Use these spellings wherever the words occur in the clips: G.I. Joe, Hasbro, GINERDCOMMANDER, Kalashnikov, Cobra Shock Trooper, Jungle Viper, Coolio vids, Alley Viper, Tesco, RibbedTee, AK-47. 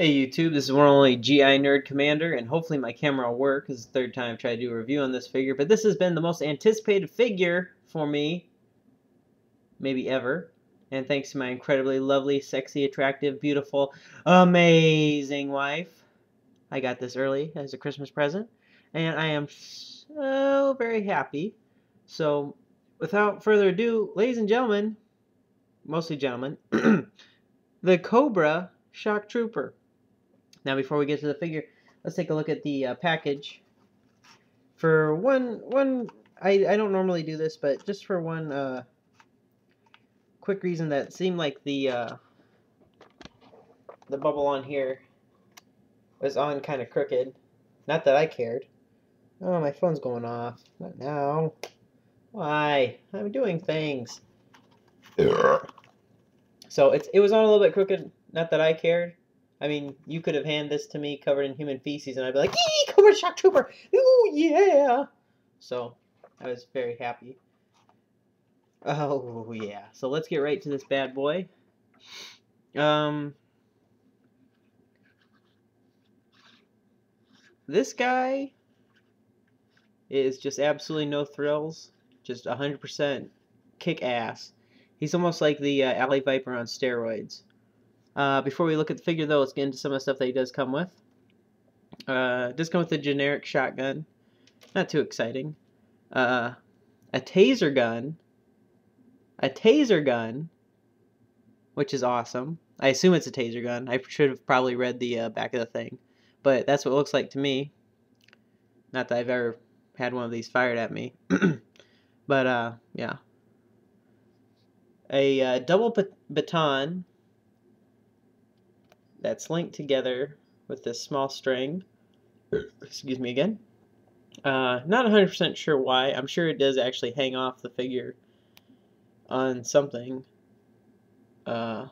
Hey YouTube, this is one only GI Nerd Commander, and hopefully my camera will work. This is the third time I've tried to do a review on this figure, but this has been the most anticipated figure for me, maybe ever. And thanks to my incredibly lovely, sexy, attractive, beautiful, amazing wife, I got this early as a Christmas present, and I am so very happy. So, without further ado, ladies and gentlemen, mostly gentlemen, the Cobra Shock Trooper. Now, before we get to the figure, let's take a look at the package. For I don't normally do this, but just for one quick reason that seemed like the bubble on here was on kind of crooked. Not that I cared. Oh, my phone's going off. Not now. Why? I'm doing things. So it was on a little bit crooked. Not that I cared. I mean, you could have handed this to me covered in human feces, and I'd be like, "Yee, Cobra Shock Trooper! Ooh, yeah!" So, I was very happy. Oh, yeah. So, let's get right to this bad boy. This guy is just absolutely no thrills. Just 100% kick-ass. He's almost like the Alley Viper on steroids. Before we look at the figure, though, let's get into some of the stuff that he does come with. Does come with a generic shotgun. Not too exciting. A taser gun. Which is awesome. I assume it's a taser gun. I should have probably read the back of the thing. But that's what it looks like to me. Not that I've ever had one of these fired at me. But, yeah. A double baton that's linked together with this small string. Excuse me again. Not 100% sure why. I'm sure it does actually hang off the figure on something. But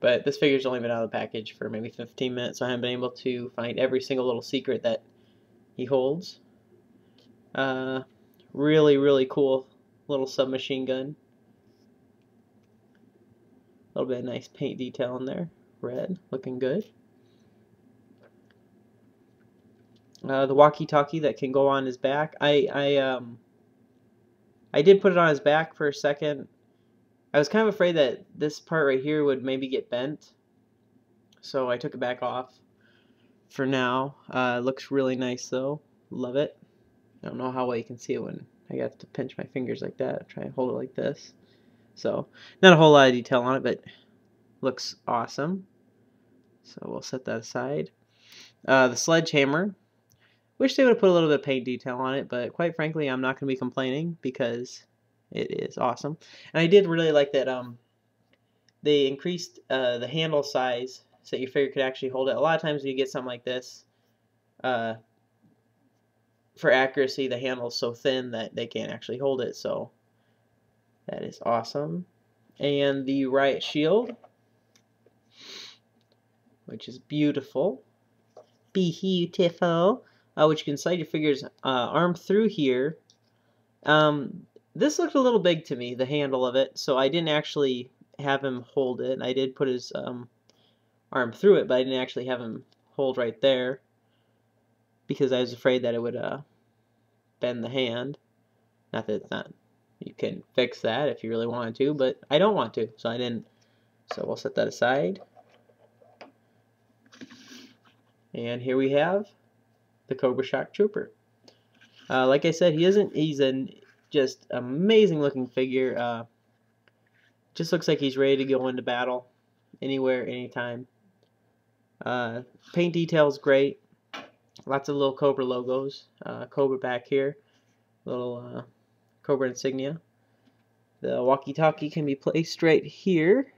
this figure's only been out of the package for maybe 15 minutes, so I haven't been able to find every single little secret that he holds. Really, really cool little submachine gun. A little bit of nice paint detail in there. Red, looking good. The walkie-talkie that can go on his back. I did put it on his back for a second. I was kind of afraid that this part right here would maybe get bent, so I took it back off for now. Looks really nice though. Love it. I don't know how well you can see it when I have to pinch my fingers like that. Try and hold it like this. So, not a whole lot of detail on it, but looks awesome. So we'll set that aside. The sledgehammer. Wish they would have put a little bit of paint detail on it, but quite frankly, I'm not going to be complaining because it is awesome. And I did really like that they increased the handle size so that your figure could actually hold it. A lot of times when you get something like this, for accuracy, the handle's so thin that they can't actually hold it, so that is awesome. And the riot shield, which is beautiful. Beautiful. Which you can slide your figure's arm through here. This looked a little big to me, the handle of it, so I didn't actually have him hold it. I did put his arm through it, but I didn't actually have him hold right there because I was afraid that it would bend the hand. Not that it's not... You can fix that if you really wanted to, but I don't want to, so I didn't. So we'll set that aside. And here we have the Cobra Shock Trooper. Like I said, he's an just amazing looking figure. Just looks like he's ready to go into battle anywhere, anytime. Paint detail's great. Lots of little Cobra logos. Cobra back here. Little Cobra insignia. The walkie-talkie can be placed right here.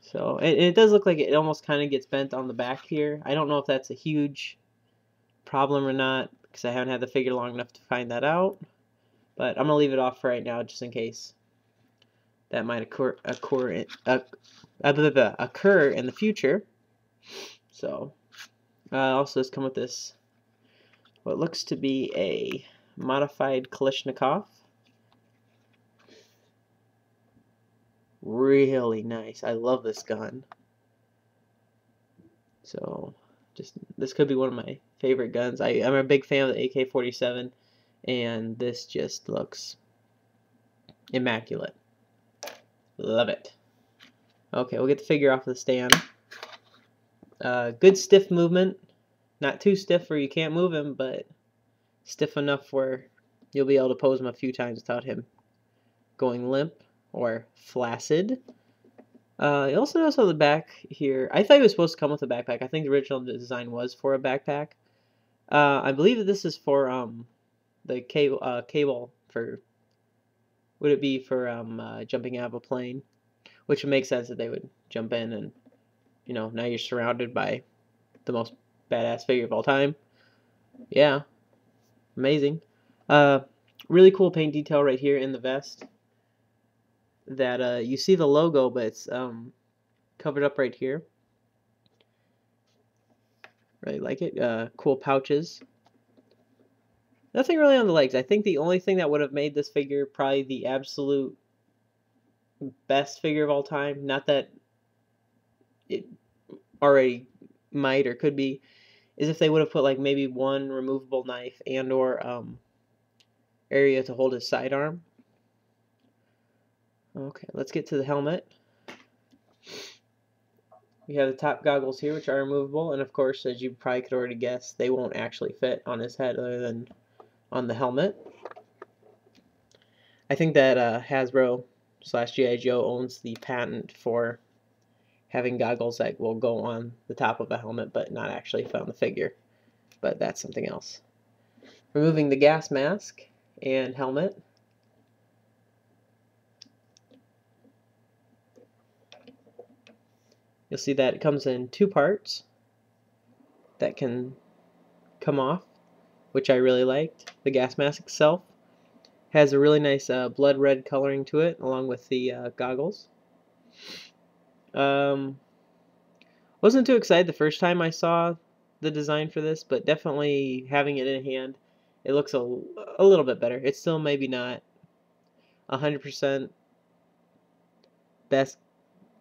So it does look like it almost kind of gets bent on the back here. I don't know if that's a huge problem or not because I haven't had the figure long enough to find that out. But I'm going to leave it off for right now just in case that might occur in the future. So also it's come with this what looks to be a modified Kalashnikov really nice. I love this gun. So, just this could be one of my favorite guns. I'm a big fan of the AK-47, and this just looks immaculate. Love it. Okay, we'll get the figure off the stand. Good stiff movement. Not too stiff where you can't move him, but stiff enough where you'll be able to pose him a few times without him going limp or flaccid. You also notice on the back here, I thought he was supposed to come with a backpack. I think the original design was for a backpack. I believe that this is for the cable, jumping out of a plane, which would make sense that they would jump in and, you know, now you're surrounded by the most badass figure of all time. Yeah, amazing. Really cool paint detail right here in the vest. That you see the logo, but it's covered up right here. Really like it. Cool pouches. Nothing really on the legs. I think the only thing that would have made this figure probably the absolute best figure of all time, not that it already might or could be, is if they would have put like maybe one removable knife and or area to hold his sidearm. Okay, let's get to the helmet. We have the top goggles here, which are removable, and of course, as you probably could already guess, they won't actually fit on his head other than on the helmet. I think that Hasbro/G.I. Joe owns the patent for having goggles that will go on the top of a helmet, but not actually fit on the figure. But that's something else. Removing the gas mask and helmet. You'll see that it comes in two parts that can come off, which I really liked. The gas mask itself has a really nice blood red coloring to it, along with the goggles. Wasn't too excited the first time I saw the design for this, but definitely having it in hand, it looks a little bit better. It's still maybe not 100% best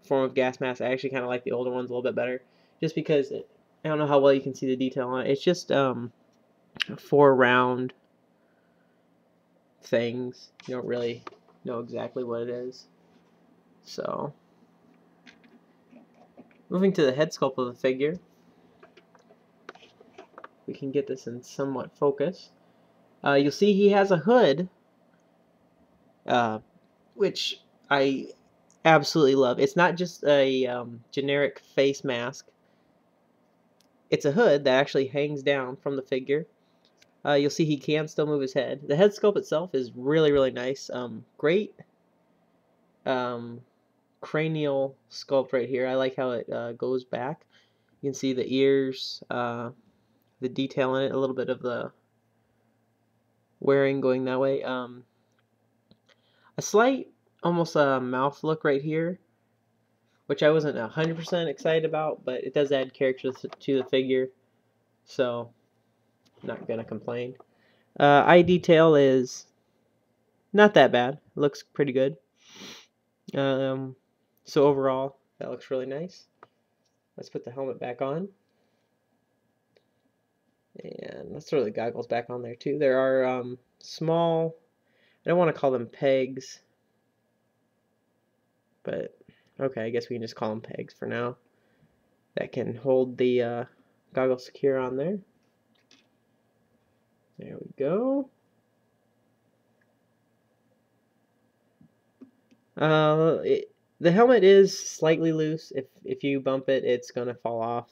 form of gas mask. I actually kind of like the older ones a little bit better, just because it, I don't know how well you can see the detail on it. It's just four round things. You don't really know exactly what it is. So, moving to the head sculpt of the figure, we can get this in somewhat focus. You'll see he has a hood, which I absolutely love. It's not just a generic face mask. It's a hood that actually hangs down from the figure. You'll see he can still move his head. The head sculpt itself is really nice. Great cranial sculpt right here. I like how it goes back. You can see the ears, the detail in it, a little bit of the wearing going that way. A slight almost a mouth look right here, which I wasn't 100% excited about, but it does add character to the figure, so I'm not gonna complain. Eye detail is not that bad. It looks pretty good. So overall, that looks really nice. Let's put the helmet back on, and let's throw the goggles back on there too. There are small, I don't want to call them pegs, but okay, I guess we can just call them pegs for now, that can hold the goggle secure on there. There we go. The helmet is slightly loose. If you bump it, it's gonna fall off,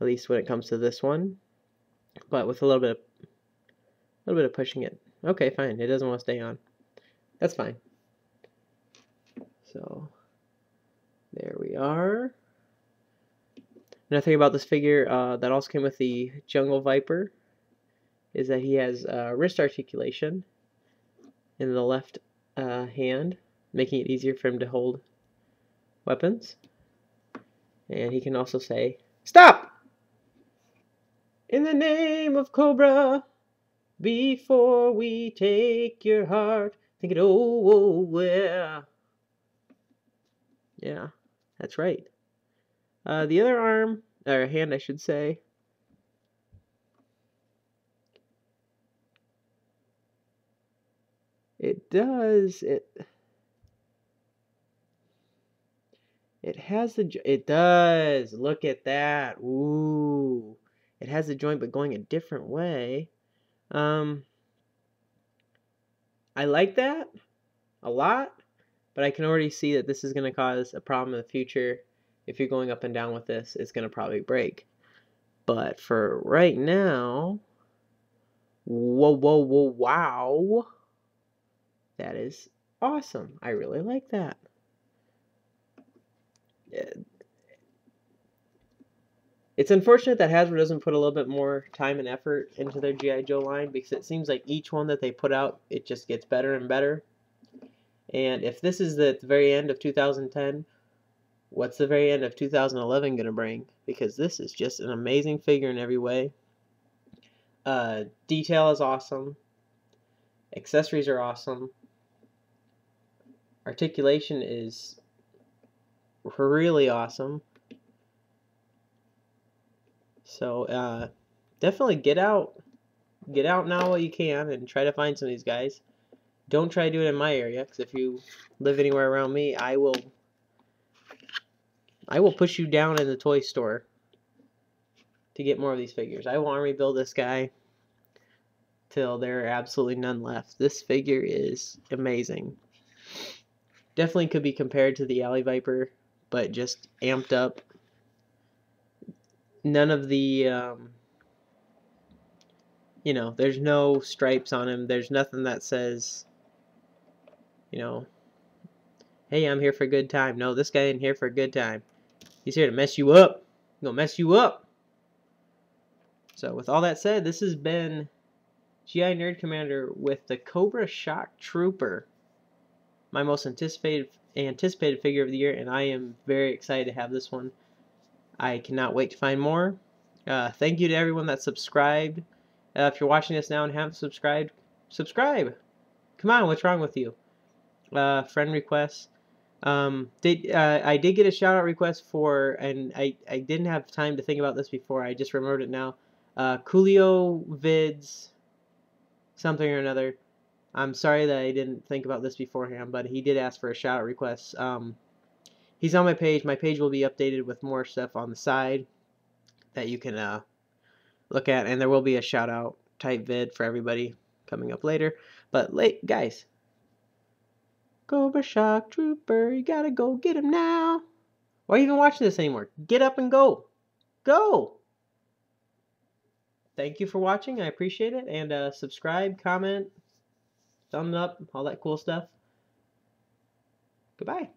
at least when it comes to this one, but with a little bit of pushing it. Okay, fine, it doesn't want to stay on. That's fine. So, there we are. Another thing about this figure that also came with the Jungle Viper is that he has wrist articulation in the left hand, making it easier for him to hold weapons. And he can also say, "Stop! In the name of Cobra, before we take your heart, think it over. Yeah, that's right. The other arm, or hand, I should say. It does it. It has the. It does. Look at that. Ooh, it has the joint, but going a different way. I like that a lot, but I can already see that this is going to cause a problem in the future. If you're going up and down with this, it's going to probably break. But for right now, whoa, whoa, whoa, wow. That is awesome. I really like that. It's unfortunate that Hasbro doesn't put a little bit more time and effort into their G.I. Joe line, because it seems like each one that they put out, it just gets better and better. And if this is the very end of 2010, what's the very end of 2011 going to bring? Because this is just an amazing figure in every way. Detail is awesome. Accessories are awesome. Articulation is really awesome. So definitely get out now while you can and try to find some of these guys. Don't try to do it in my area, because if you live anywhere around me, I will push you down in the toy store to get more of these figures. I will army build this guy till there are absolutely none left. This figure is amazing. Definitely could be compared to the Alley Viper, but just amped up. None of the, you know, there's no stripes on him. There's nothing that says, you know, hey, I'm here for a good time. No, this guy ain't here for a good time. He's here to mess you up. He's gonna mess you up. So with all that said, this has been G.I. Nerd Commander with the Cobra Shock Trooper, my most anticipated figure of the year, and I am very excited to have this one. I cannot wait to find more. Thank you to everyone that subscribed. If you're watching this now and haven't subscribed, subscribe. Come on, what's wrong with you? Friend requests. I did get a shout out request for, and I didn't have time to think about this before. I just remembered it now. Coolio vids, something or another. I'm sorry that I didn't think about this beforehand, but he did ask for a shout out request. He's on my page. My page will be updated with more stuff on the side that you can look at, and there will be a shout out type vid for everybody coming up later. But guys, Cobra Shock Trooper, you gotta go get him now. Why are you even watching this anymore? Get up and go. Go! Thank you for watching. I appreciate it. And subscribe, comment, thumbs up, all that cool stuff. Goodbye.